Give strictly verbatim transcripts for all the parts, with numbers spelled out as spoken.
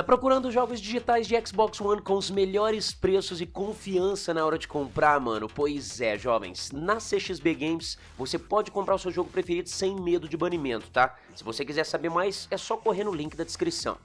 Tá procurando jogos digitais de Xbox One com os melhores preços e confiança na hora de comprar, mano? Pois é, jovens, na C X B Games você pode comprar o seu jogo preferido sem medo de banimento, tá? Se você quiser saber mais, é só correr no link da descrição.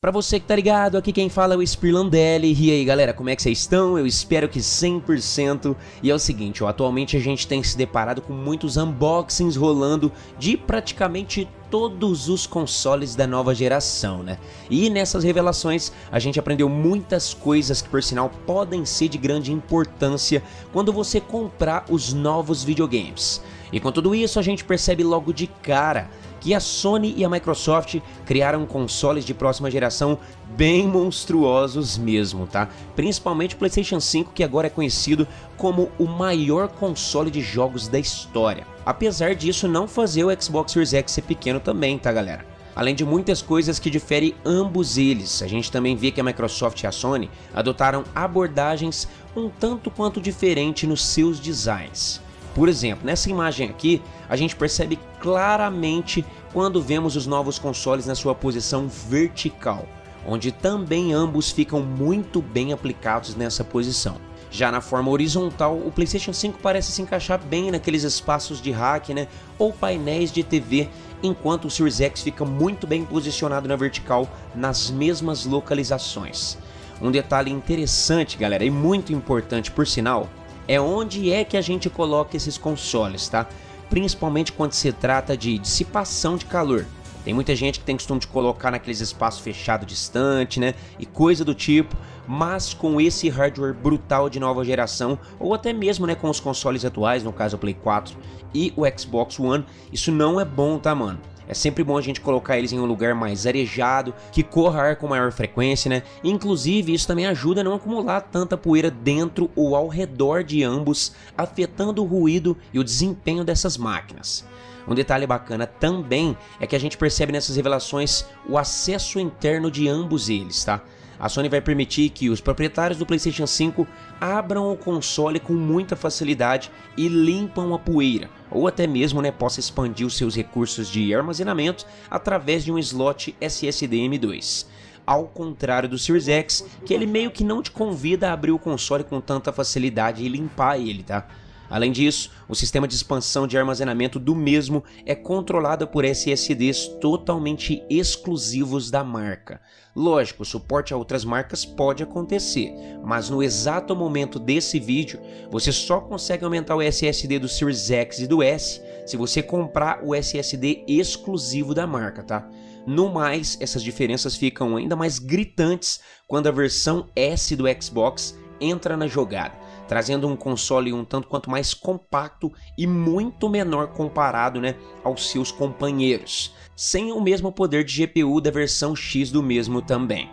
Pra você que tá ligado, aqui quem fala é o Spirlandelli, e aí galera, como é que vocês estão? Eu espero que cem por cento, e é o seguinte, ó, atualmente a gente tem se deparado com muitos unboxings rolando de praticamente todos os consoles da nova geração, né? E nessas revelações a gente aprendeu muitas coisas que, por sinal, podem ser de grande importância quando você comprar os novos videogames. E com tudo isso a gente percebe logo de cara que a Sony e a Microsoft criaram consoles de próxima geração bem monstruosos mesmo, tá? Principalmente o PlayStation cinco, que agora é conhecido como o maior console de jogos da história. Apesar disso, não fazer o Xbox Series X ser pequeno também, tá galera? Além de muitas coisas que diferem ambos eles, a gente também vê que a Microsoft e a Sony adotaram abordagens um tanto quanto diferentes nos seus designs. Por exemplo, nessa imagem aqui, a gente percebe claramente quando vemos os novos consoles na sua posição vertical, onde também ambos ficam muito bem aplicados nessa posição. Já na forma horizontal, o PlayStation cinco parece se encaixar bem naqueles espaços de rack, né, ou painéis de T V, enquanto o Series X fica muito bem posicionado na vertical, nas mesmas localizações. Um detalhe interessante, galera, e muito importante por sinal, é onde é que a gente coloca esses consoles, tá? Principalmente quando se trata de dissipação de calor. Tem muita gente que tem costume de colocar naqueles espaços fechados distante, né? E coisa do tipo, mas com esse hardware brutal de nova geração, ou até mesmo, né, com os consoles atuais, no caso o Play quatro e o Xbox One, isso não é bom, tá, mano? É sempre bom a gente colocar eles em um lugar mais arejado, que corra ar com maior frequência, né? Inclusive, isso também ajuda a não acumular tanta poeira dentro ou ao redor de ambos, afetando o ruído e o desempenho dessas máquinas. Um detalhe bacana também é que a gente percebe nessas revelações o acesso interno de ambos eles, tá? A Sony vai permitir que os proprietários do PlayStation cinco abram o console com muita facilidade e limpam a poeira, ou até mesmo, né, possa expandir os seus recursos de armazenamento através de um slot S S D M dois. Ao contrário do Series X, que ele meio que não te convida a abrir o console com tanta facilidade e limpar ele, tá? Além disso, o sistema de expansão de armazenamento do mesmo é controlado por S S Ds totalmente exclusivos da marca. Lógico, o suporte a outras marcas pode acontecer, mas no exato momento desse vídeo, você só consegue aumentar o S S D do Series X e do S se você comprar o S S D exclusivo da marca, tá? No mais, essas diferenças ficam ainda mais gritantes quando a versão S do Xbox entra na jogada, trazendo um console um tanto quanto mais compacto e muito menor comparado, né, aos seus companheiros, sem o mesmo poder de G P U da versão X do mesmo também.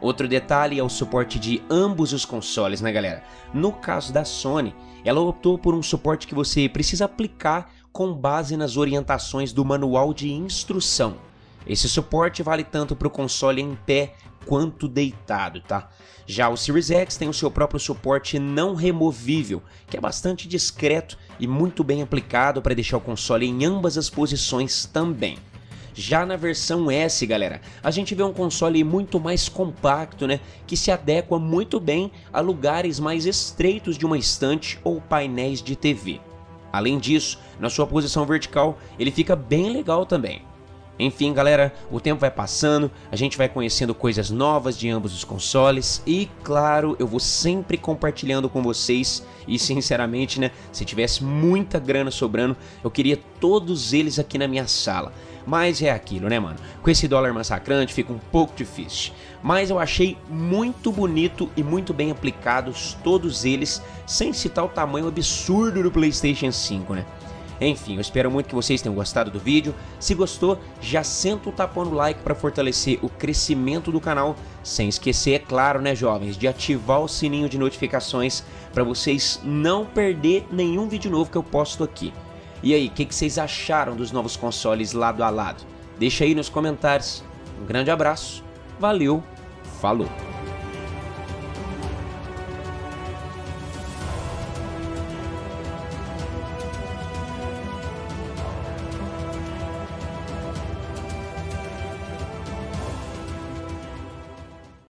Outro detalhe é o suporte de ambos os consoles, né galera? No caso da Sony, ela optou por um suporte que você precisa aplicar com base nas orientações do manual de instrução. Esse suporte vale tanto para o console em pé quanto deitado, tá? Já o Series X tem o seu próprio suporte não removível, que é bastante discreto e muito bem aplicado para deixar o console em ambas as posições também. Já na versão S, galera, a gente vê um console muito mais compacto, né, que se adequa muito bem a lugares mais estreitos de uma estante ou painéis de T V. Além disso, na sua posição vertical, ele fica bem legal também. Enfim, galera, o tempo vai passando, a gente vai conhecendo coisas novas de ambos os consoles e, claro, eu vou sempre compartilhando com vocês e, sinceramente, né, se tivesse muita grana sobrando, eu queria todos eles aqui na minha sala. Mas é aquilo, né, mano? Com esse dólar massacrante fica um pouco difícil. Mas eu achei muito bonito e muito bem aplicados todos eles, sem citar o tamanho absurdo do PlayStation cinco, né? Enfim, eu espero muito que vocês tenham gostado do vídeo. Se gostou, já senta o tapão no like para fortalecer o crescimento do canal. Sem esquecer, é claro, né, jovens, de ativar o sininho de notificações para vocês não perder nenhum vídeo novo que eu posto aqui. E aí, o que, que vocês acharam dos novos consoles lado a lado? Deixa aí nos comentários. Um grande abraço, valeu, falou!